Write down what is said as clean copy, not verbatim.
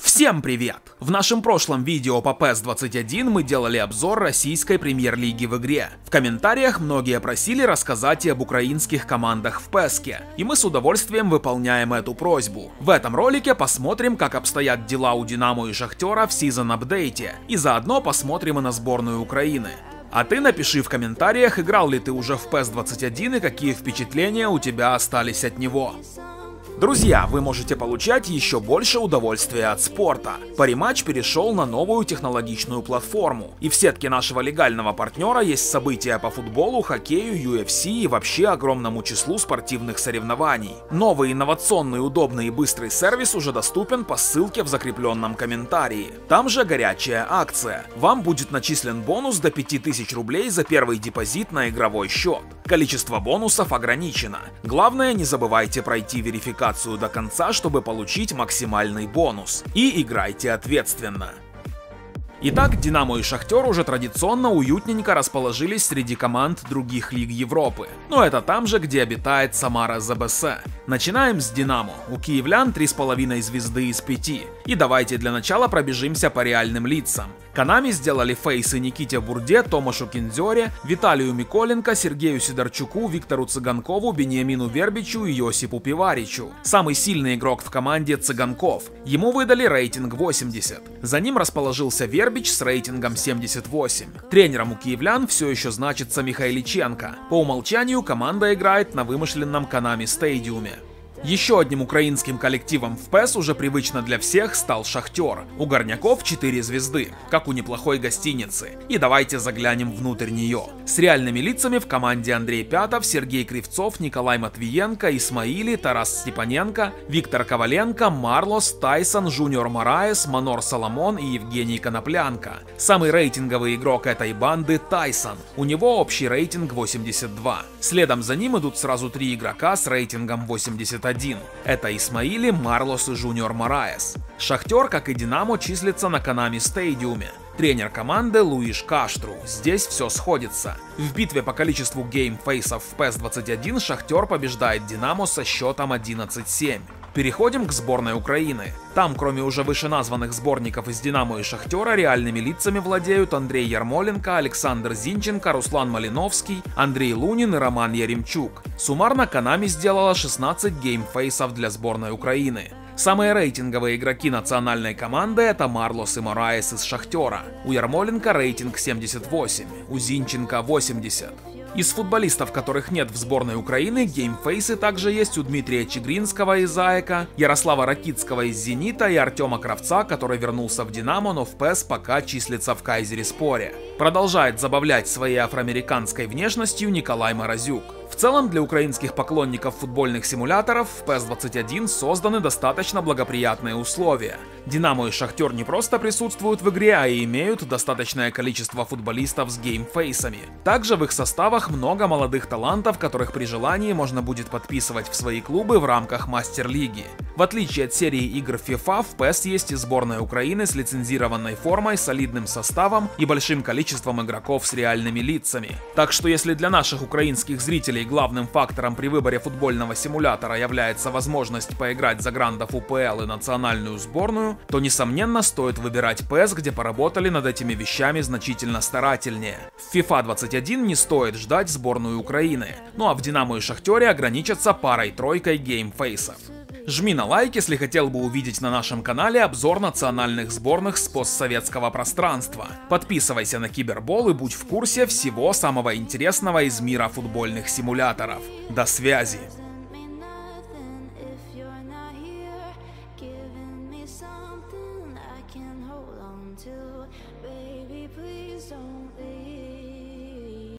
Всем привет! В нашем прошлом видео по PES 21 мы делали обзор российской премьер-лиги в игре. В комментариях многие просили рассказать и об украинских командах в PES-ке, и мы с удовольствием выполняем эту просьбу. В этом ролике посмотрим, как обстоят дела у Динамо и Шахтера в сезон-апдейте, и заодно посмотрим и на сборную Украины. А ты напиши в комментариях, играл ли ты уже в PES 21 и какие впечатления у тебя остались от него. Друзья, вы можете получать еще больше удовольствия от спорта. Париматч перешел на новую технологичную платформу, и в сетке нашего легального партнера есть события по футболу, хоккею, UFC и вообще огромному числу спортивных соревнований. Новый инновационный, удобный и быстрый сервис уже доступен по ссылке в закрепленном комментарии. Там же горячая акция. Вам будет начислен бонус до 5000 рублей за первый депозит на игровой счет. Количество бонусов ограничено. Главное, не забывайте пройти верификацию до конца, чтобы получить максимальный бонус. И играйте ответственно. Итак, Динамо и Шахтер уже традиционно уютненько расположились среди команд других лиг Европы. Но это там же, где обитает Самара ЗБС. Начинаем с Динамо. У киевлян 3,5 звезды из 5. И давайте для начала пробежимся по реальным лицам. Канами сделали фейсы Никите Бурде, Томашу Кинзоре, Виталию Миколенко, Сергею Сидорчуку, Виктору Цыганкову, Бениамину Вербичу и Йосипу Пиваричу. Самый сильный игрок в команде — Цыганков. Ему выдали рейтинг 80. За ним расположился Вербич с рейтингом 78. Тренером у киевлян все еще значится Михайличенко. По умолчанию команда играет на вымышленном Konami Stadium. Еще одним украинским коллективом в PES уже привычно для всех стал Шахтер. У горняков 4 звезды, как у неплохой гостиницы. И давайте заглянем внутрь нее. С реальными лицами в команде Андрей Пятов, Сергей Кривцов, Николай Матвиенко, Исмаили, Тарас Степаненко, Виктор Коваленко, Марлос, Тайсон, Жуниор Мораес, Монор Соломон и Евгений Коноплянко. Самый рейтинговый игрок этой банды — Тайсон. У него общий рейтинг 82. Следом за ним идут сразу 3 игрока с рейтингом 81. Это Исмаили, Марлос и Жуниор Мораес. Шахтер, как и Динамо, числится на Konami Stadium. Тренер команды — Луиш Каштру. Здесь все сходится. В битве по количеству геймфейсов в PES 21 Шахтер побеждает Динамо со счетом 11-7. Переходим к сборной Украины. Там, кроме уже вышеназванных сборников из Динамо и Шахтера, реальными лицами владеют Андрей Ярмоленко, Александр Зинченко, Руслан Малиновский, Андрей Лунин и Роман Яремчук. Суммарно Konami сделала 16 геймфейсов для сборной Украины. Самые рейтинговые игроки национальной команды — это Марлос и Мораес из Шахтера. У Ярмоленко рейтинг 78, у Зинченко 80. Из футболистов, которых нет в сборной Украины, геймфейсы также есть у Дмитрия Чигринского из «Аэка», Ярослава Ракицкого из «Зенита» и Артема Кравца, который вернулся в «Динамо», но в PES пока числится в «Кайзерспоре». Продолжает забавлять своей афроамериканской внешностью Николай Морозюк. В целом, для украинских поклонников футбольных симуляторов в PES 21 созданы достаточно благоприятные условия. Динамо и Шахтер не просто присутствуют в игре, а и имеют достаточное количество футболистов с геймфейсами. Также в их составах много молодых талантов, которых при желании можно будет подписывать в свои клубы в рамках Мастер-лиги. В отличие от серии игр FIFA, в PES есть и сборная Украины с лицензированной формой, солидным составом и большим количеством игроков с реальными лицами. Так что если для наших украинских зрителей главным фактором при выборе футбольного симулятора является возможность поиграть за грандов УПЛ и национальную сборную, то, несомненно, стоит выбирать PES, где поработали над этими вещами значительно старательнее. В FIFA 21 не стоит ждать сборную Украины, ну а в Динамо и Шахтере ограничатся парой-тройкой геймфейсов. Жми на лайк, если хотел бы увидеть на нашем канале обзор национальных сборных с постсоветского пространства. Подписывайся на Кибербол и будь в курсе всего самого интересного из мира футбольных симуляторов. До связи!